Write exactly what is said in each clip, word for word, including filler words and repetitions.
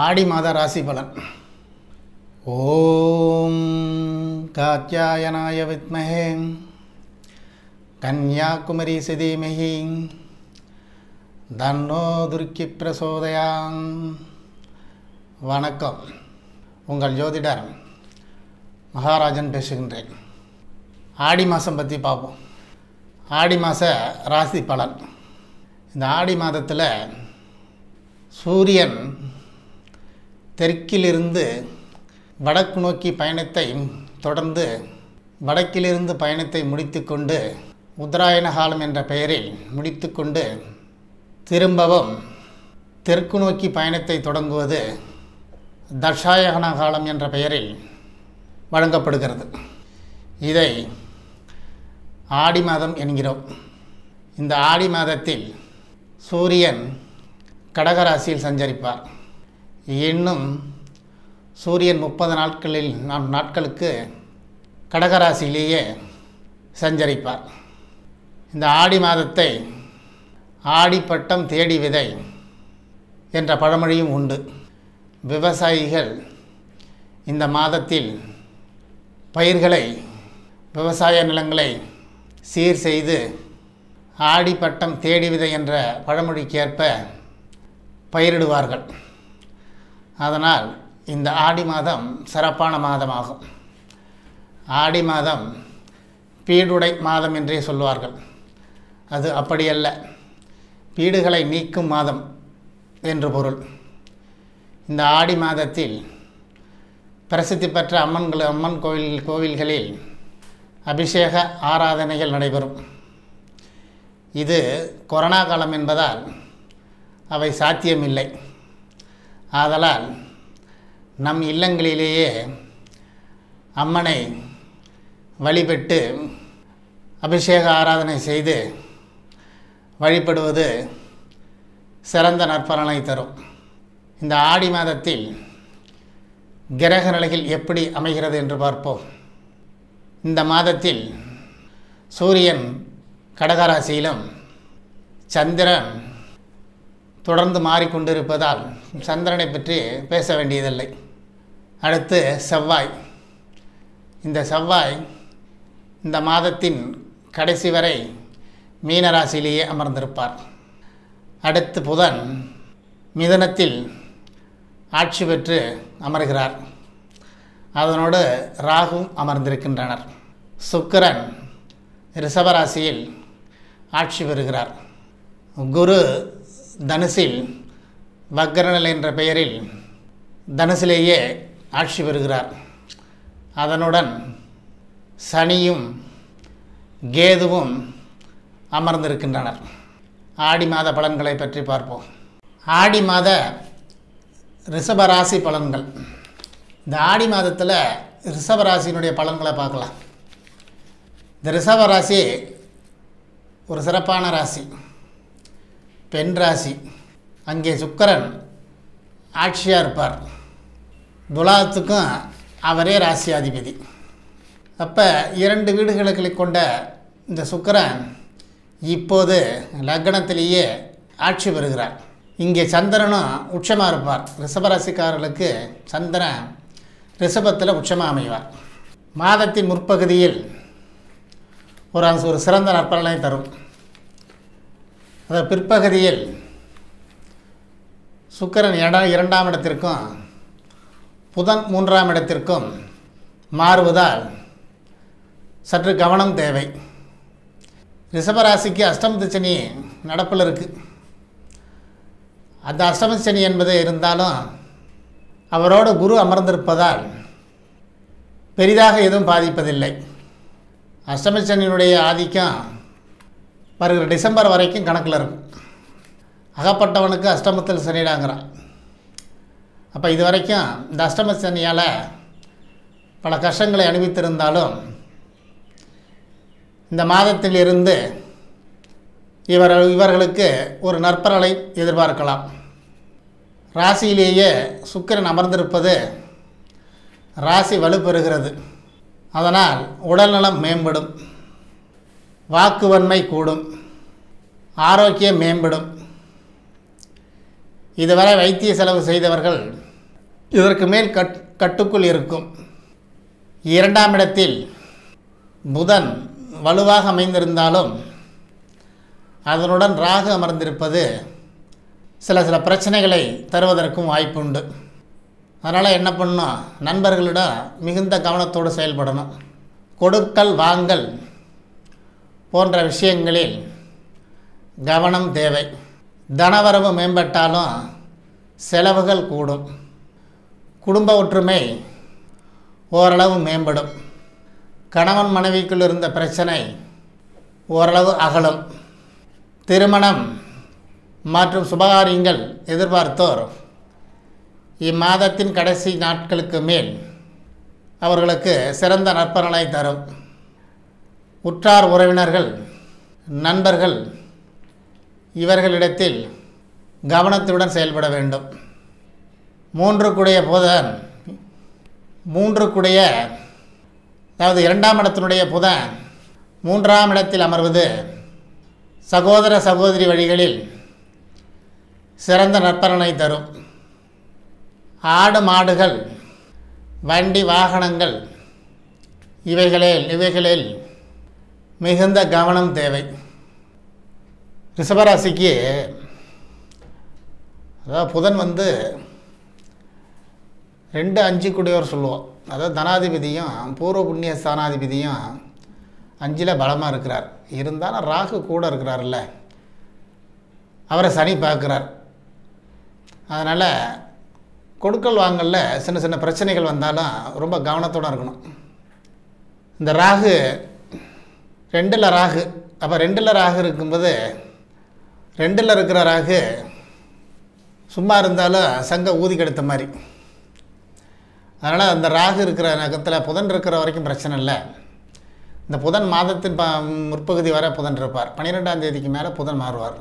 आड़ी मादा राशि फलन। ओम कात्यायनाय विद्महे कन्याकुमारी से धीमहि तन्नो दुर्गी प्रचोदयात्। வணக்கம், உங்கள் ஜோதிடர் மகாராஜன் பேசுகின்றேன்। ஆடி மாதம் பற்றி பார்ப்போம்। ஆடி மாத ராசி பலன்। இந்த ஆடி மாதத்தில் சூரியன் தெற்கிலிருந்து வடக்கு நோக்கி பயணத்தை தொடர்ந்து வடக்கிலிருந்து பயணத்தை முடித்து கொண்டு உத்தராயண காலம் என்ற பெயரில் முடித்து கொண்டு திரும்பவும் தெற்கு நோக்கி பயணத்தை தொடங்குவது தட்சாயகன காலம் என்ற பெயரில் வழங்கப்படுகிறது। இதை ஆடி மாதம் என்கிறோம்। இந்த ஆடி மாதத்தில் சூரியன் கடகராசியில் சஞ்சரிப்பார்। இன்னும் சூரியன் முப்பது நாட்களில் நாட்களுக்கு கடகராசியிலேயே சஞ்சரிப்பார்। இந்த ஆடி மாதத்தை ஆடிப்பட்டம் தேடி விதை என்ற பழமொழியும் உண்டு। விவசாயிகள் இந்த மாதத்தில் பயிர்களை விவசாய நிலங்களை சீர் செய்து ஆடி பட்டம் தேடி விதை என்ற பழமொழிக்கேற்ப பயிரிடுவார்கள்। அதனால் இந்த ஆடி மாதம் சிறப்பான மாதமாகும்। ஆடி மாதம் பீடுடை மாதம் என்றே சொல்வார்கள்। அது அப்படியல்ல, பீடுகளை நீக்கும் மாதம் என்று பொருள்। இந்த ஆடி மாதத்தில் பிரசித்தி பெற்ற அம்மன்கள் அம்மன் கோவில் கோவில்களில் அபிஷேக ஆராதனைகள் நடைபெறும்। இது கொரோனா காலம் என்பதால் அவை சாத்தியமில்லை। ஆதலால் நம் இல்லங்களிலேயே அம்மனை வழிபட்டு அபிஷேக ஆராதனை செய்து வழிபடுவது சிறந்த நற்பலனை தரும்। இந்த ஆடி மாதத்தில் கிரக நிலைகள் எப்படி அமைகிறது என்று பார்ப்போம்। இந்த மாதத்தில் சூரியன் கடகராசியிலும் சந்திரன் தொடர்ந்து மாறிக்கொண்டிருப்பதால் சந்திரனை பற்றி பேச வேண்டியதில்லை। அடுத்து செவ்வாய்। இந்த செவ்வாய் இந்த மாதத்தின் கடைசி வரை மீனராசியிலேயே அமர்ந்திருப்பார்। அடுத்து புதன் மிதுனத்தில் ஆட்சி பெற்று அமர்கிறார்। அதனோடு ராகும் அமர்ந்திருக்கின்றனர்। சுக்கிரன் ரிஷபராசியில் ஆட்சி பெறுகிறார்। குரு தனுசில் வக்ரநிலை என்ற பெயரில் தனுசிலேயே ஆட்சி பெறுகிறார்। அதனுடன் சனியும் கேதுவும் அமர்ந்திருக்கின்றனர்। ஆடி மாத பலன்களை பற்றி பார்ப்போம்। ஆடி மாத ரிஷபராசி பலன்கள்। இந்த ஆடி மாதத்தில் ரிஷபராசியினுடைய பலன்களை பார்க்கலாம்। இந்த ரிஷபராசி ஒரு சிறப்பான ராசி, பெண் ராசி। அங்கே சுக்கிரன் ஆட்சியாக இருப்பார்। துலாத்துக்கும் அவரே ராசியாதிபதி। அப்போ இரண்டு வீடுகளுக்கு கொண்ட இந்த சுக்கிரன் இப்போது லக்னத்திலேயே ஆட்சி பெறுகிறார்। இங்கே சந்திரனும் உச்சமாக இருப்பார்। ரிஷபராசிக்காரர்களுக்கு சந்திரன் ரிஷபத்தில் உச்சமாக அமைவார்। மாதத்தின் முற்பகுதியில் ஒரு ஒரு சிறந்த நற்பலனை தரும்। அது பிற்பகுதியில் சுக்கிரன் இரண்டாம் இடத்திற்கும் புதன் மூன்றாம் இடத்திற்கும் மாறுவதால் சற்று கவனம் தேவை। ரிஷபராசிக்கு அஷ்டமத்து சனி நடப்பில் இருக்குது। அந்த அஷ்டம சனி என்பது இருந்தாலும் அவரோடு குரு அமர்ந்திருப்பதால் பெரிதாக எதுவும் பாதிப்பதில்லை। அஷ்டம சனியினுடைய ஆதிக்கம் வருகிற டிசம்பர் வரைக்கும் கணக்கில் இருக்கும்। அகப்பட்டவனுக்கு அஷ்டமத்தில் சனிடாங்கிறான்। அப்போ இது வரைக்கும் இந்த அஷ்டம சனியால் பல கஷ்டங்களை அனுபவித்திருந்தாலும் இந்த மாதத்திலிருந்து இவர் இவர்களுக்கு ஒரு நற்பலனை எதிர்பார்க்கலாம்। ராசியிலேயே சுக்கிரன் அமர்ந்திருப்பது ராசி வலுப்பெறுகிறது। அதனால் உடல்நலம் மேம்படும், வாக்குவன்மை கூடும், ஆரோக்கியம் மேம்படும்। இதுவரை வைத்திய செலவு செய்தவர்கள் இதற்கு மேல் கட் கட்டுக்குள் இருக்கும். இரண்டாம் இடத்தில் புதன் வலுவாக அமைந்திருந்தாலும் அதனுடன் ராகு அமர்ந்திருப்பது சில சில பிரச்சனைகளை தருவதற்கும் வாய்ப்புண்டு. அதனால் என்ன பண்ணணும், நண்பர்களிடம் மிகுந்த கவனத்தோடு செயல்படணும். கொடுக்கல் வாங்கல் போன்ற விஷயங்களில் கவனம் தேவை. தனவரவு மேம்பட்டாலும் செலவுகள் கூடும். குடும்ப ஒற்றுமை ஓரளவு மேம்படும். கணவன் மனைவிக்குள் இருந்த பிரச்சனை ஓரளவு அகலும். திருமணம் மற்றும் சுபகாரியங்கள் எதிர்பார்த்தோர் இம்மாதத்தின் கடைசி நாட்களுக்கு மேல் அவர்களுக்கு சிறந்த நற்பலனை தரும். உற்றார் உறவினர்கள் நண்பர்கள் இவர்களிடத்தில் கவனத்துடன் செயல்பட வேண்டும். மூன்று குடைய புதன் மூன்று குடைய அதாவது இரண்டாம் இடத்தினுடைய புதன் மூன்றாம் இடத்தில் அமர்வது சகோதர சகோதரி வழிகளில் சிறந்த நற்பலனை தரும். ஆடு மாடுகள் வண்டி வாகனங்கள் இவைகளில் இவைகளில் மிகுந்த கவனம் தேவை. ரிஷபராசிக்கு அதாவது புதன் வந்து ரெண்டு அஞ்சு கூடியவர் சொல்லுவோம். அதாவது தனாதிபதியும் பூர்வ புண்ணிய ஸ்தானாதிபதியும் அஞ்சில் பலமாக இருக்கிறார். இருந்தாலும் ராகு கூட இருக்கிறார்ல, அவரை சனி பார்க்குறார். அதனால் கொடுக்கல் வாங்கல சின்ன சின்ன பிரச்சனைகள் வந்தாலும் ரொம்ப கவனத்தோடு இருக்கணும். இந்த ராகு ரெண்டில் ராகு அப்போ ரெண்டில் ராகு இருக்கும்போது ரெண்டில் இருக்கிற ராகு சும்மா இருந்தாலும் சங்க ஊதி கெடுத்த மாதிரி. அதனால் அந்த ராகு இருக்கிற நகத்தில் புதன் இருக்கிற வரைக்கும் பிரச்சனை இல்லை. இந்த புதன் மாதத்தின் ப முற்பகுதி வரை புதன் இருப்பார். பன்னிரெண்டாம் தேதிக்கு மேலே புதன் மாறுவார்.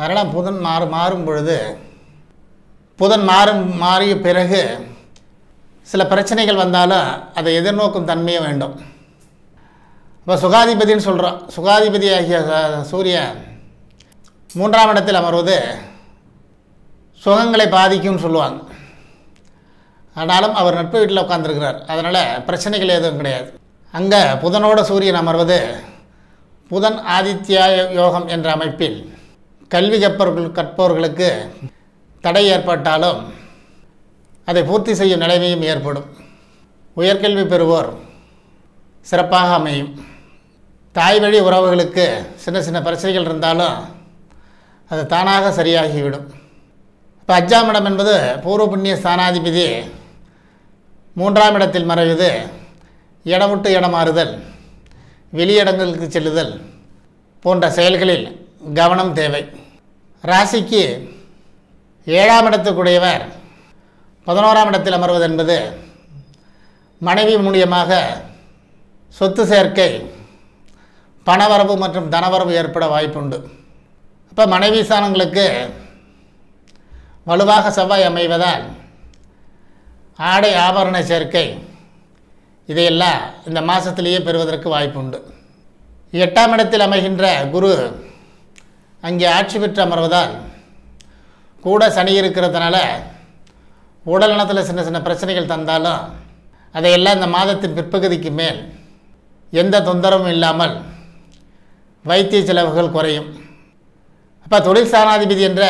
அதனால் புதன் மாறு மாறும் பொழுது புதன் மாறும் மாறிய பிறகு சில பிரச்சனைகள் வந்தாலும் அதை எதிர்நோக்கும் தன்மையே வேண்டும். இப்போ சுகாதிபதினு சொல்கிறோம். சுகாதிபதி ஆகிய சூரியன் மூன்றாம் இடத்தில் அமர்வது சுகங்களை பாதிக்கும்னு சொல்லுவாங்க. ஆனாலும் அவர் நட்பு வீட்டில் உட்காந்துருக்கிறார். அதனால் பிரச்சனைகள் எதுவும் கிடையாது. அங்கே புதனோட சூரியன் அமர்வது புதன் ஆதித்யா யோகம் என்ற அமைப்பில் கல்வி கற்பவர்கள் கற்பவர்களுக்கு தடை ஏற்பட்டாலும் அதை பூர்த்தி செய்யும் நிலைமையும் ஏற்படும். உயர்கல்வி பெறுவோர் சிறப்பாக அமையும். தாய்வழி உறவுகளுக்கு சின்ன சின்ன பிரச்சனைகள் இருந்தாலும் அது தானாக சரியாகிவிடும். இப்போ அஞ்சாம் இடம் என்பது பூர்வ புண்ணிய ஸ்தானாதிபதி மூன்றாம் இடத்தில் மறைவது இடம் விட்டு இடம் மாறுதல் வெளியிடங்களுக்கு செல்லுதல் போன்ற செயல்களில் கவனம் தேவை. ராசிக்கு ஏழாம் இடத்துக்குடையவர் பதினோராம் இடத்தில் அமர்வது என்பது மனைவி மூலியமாக சொத்து சேர்க்கை பணவரவு மற்றும் தனவரவு ஏற்பட வாய்ப்புண்டு. அப்போ மனைவி சாணங்களுக்கு வலுவாக செவ்வாய் அமைவதால் ஆடை ஆபரண சேர்க்கை இதையெல்லாம் இந்த மாதத்திலேயே பெறுவதற்கு வாய்ப்புண்டு. எட்டாம் இடத்தில் அமைகின்ற குரு அங்கே ஆட்சி பெற்று அமர்வதால் கூட சனி இருக்கிறதுனால உடல் நலத்தில் சின்ன சின்ன பிரச்சனைகள் தந்தாலும் அதையெல்லாம் இந்த மாதத்தின் பிற்பகுதிக்கு மேல் எந்த தொந்தரவும் இல்லாமல் வைத்திய செலவுகள் குறையும். அப்போ தொழில் ஸ்தானாதிபதி என்ற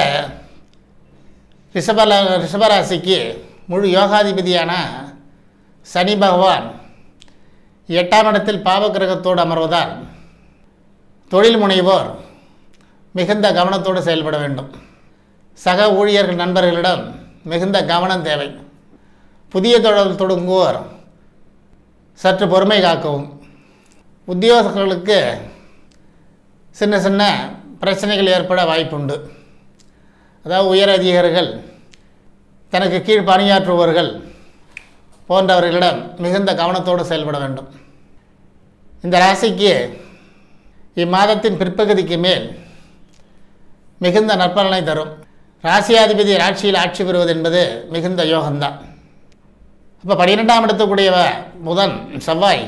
ரிஷப ரிஷபராசிக்கு முழு யோகாதிபதியான சனி பகவான் எட்டாம் இடத்தில் பாவகிரகத்தோடு அமர்வதால் தொழில் முனைவோர் மிகுந்த கவனத்தோடு செயல்பட வேண்டும். சக ஊழியர்கள் நண்பர்களிடம் மிகுந்த கவனம் தேவை. புதிய தொழில் தொடங்குவோர் சற்று பொறுமை காக்கவும். உத்தியோகர்களுக்கு சின்ன சின்ன பிரச்சனைகள் ஏற்பட வாய்ப்புண்டு. அதாவது உயர் அதிகாரிகள் தனக்கு கீழ் பணியாற்றுபவர்கள் போன்றவர்களிடம் மிகுந்த கவனத்தோடு செயல்பட வேண்டும். இந்த ராசிக்கு இம்மாதத்தின் பிற்பகுதிக்கு மேல் மிகுந்த நற்பலனை தரும். ராசியாதிபதி ராட்சியில் ஆட்சி பெறுவது என்பது மிகுந்த யோகம்தான். இப்போ பன்னிரெண்டாம் இடத்துக்குடைய புதன் செவ்வாய்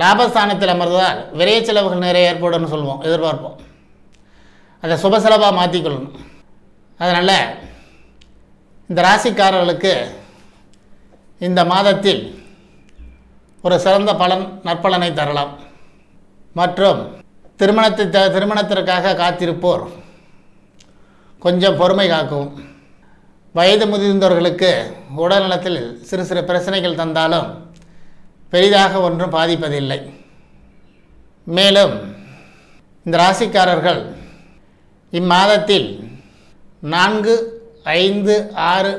லாபஸ்தானத்தில் அமர்ந்ததால் விரைய செலவுகள் நிறைய ஏற்படும்னு சொல்லுவோம், எதிர்பார்ப்போம். அதை சுப செலவாக மாற்றிக்கொள்ளணும். அதனால் இந்த ராசிக்காரர்களுக்கு இந்த மாதத்தில் ஒரு சிறந்த பலன் நற்பலனை தரலாம். மற்றும் திருமணத்தை திருமணத்திற்காக காத்திருப்போர் கொஞ்சம் பொறுமை காக்கும். வயது முதிர்ந்தவர்களுக்கு உடல்நலத்தில் சிறு சிறு பிரச்சனைகள் தந்தாலும் பெரிதாக ஒன்றும் பாதிப்பதில்லை. மேலும் இந்த ராசிக்காரர்கள் இம்மாதத்தில் நான்கு ஐந்து ஆறு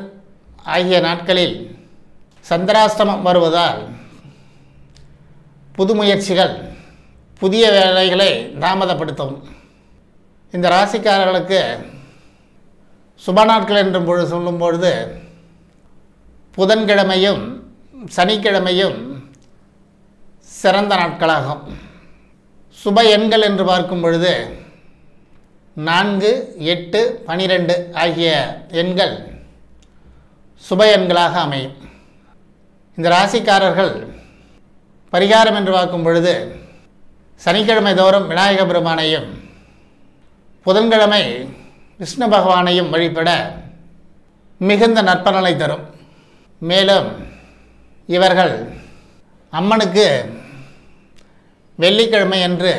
ஆகிய நாட்களில் சந்திராஷ்டமம் வருவதால் புது முயற்சிகள் புதிய வேலைகளை தாமதப்படுத்தும். இந்த ராசிக்காரர்களுக்கு சுப நாட்கள் என்று சொல்லும்பொழுது புதன்கிழமையும் சனிக்கிழமையும் சிறந்த நாட்களாகும். சுப எண்கள் என்று பார்க்கும் பொழுது நான்கு எட்டு பனிரெண்டு ஆகிய எண்கள் சுப எண்களாக அமையும். இந்த ராசிக்காரர்கள் பரிகாரம் என்று பார்க்கும் பொழுது சனிக்கிழமை தோறும் விநாயக பெருமானையும் புதன்கிழமை விஷ்ணு பகவானையும் வழிபட மிகுந்த நற்பலனை தரும். மேலும் இவர்கள் அம்மனுக்கு வெள்ளிக்கிழமை என்று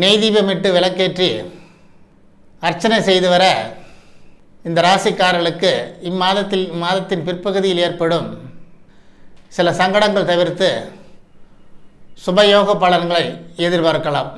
நெய் தீபமிட்டு விளக்கேற்றி அர்ச்சனை செய்து வர இந்த ராசிக்காரர்களுக்கு இம்மாதத்தில் மாதத்தின் பிற்பகுதியில் ஏற்படும் சில சங்கடங்கள் தவிர்த்து சுபயோக பலன்களை எதிர்பார்க்கலாம்.